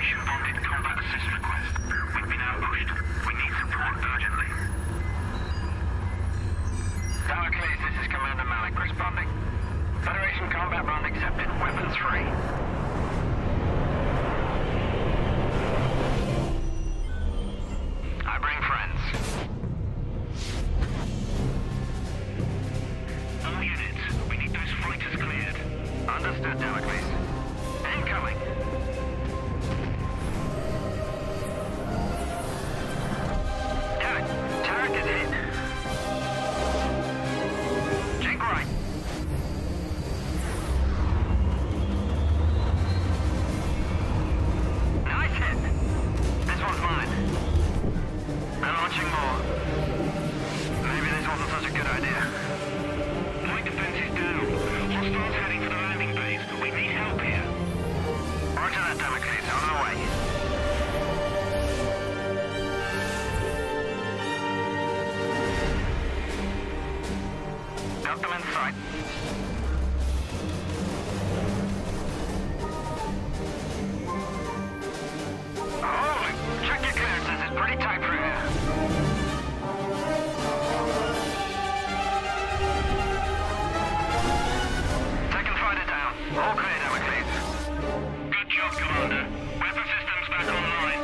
Federation Bonded Combat Assist Request. We've been outvoted. We need support urgently. Damocles, this is Commander Malik responding. Federation combat bond accepted. Weapons free. I bring friends. All units, we need those fighters cleared. Understood, Damocles. Incoming. Turret is hit. Check right. Nice hit. This one's mine. They're launching more. Maybe this wasn't such a good idea. My defense is down. Hostiles heading for the landing base. We need help here. Roger that, Damocles. On the way. Got them in sight. Holy! Check your clearances. It's pretty tight through here. Second fighter down. All clear, Damocles. Good job, Commander. Weapon systems back online.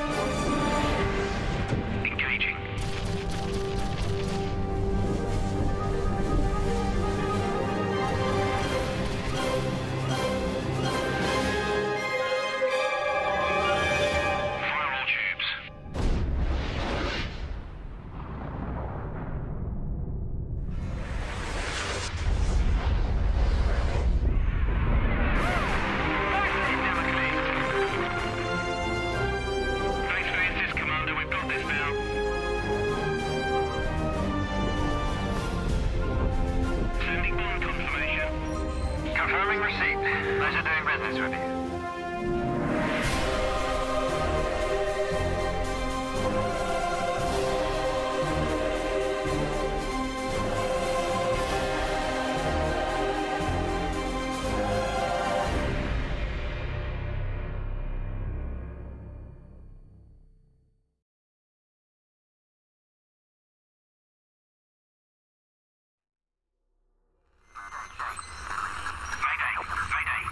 Engaging. Fire all tubes. Nice hit, Damocles. Thanks for your assist, Commander. We've got this now. Sending bond confirmation. Confirming receipt. Pleasure doing business with you. Mayday! Mayday!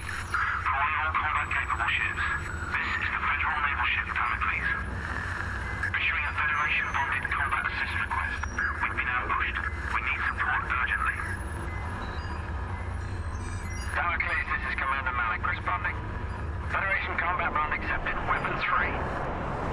Calling all combat-capable ships. This is the Federal Naval Ship Damocles. Issuing a Federation Bonded Combat Assist Request. We've been outvoted. We need support urgently. Damocles, this is Commander Malik responding. Federation combat bond accepted. Weapons free.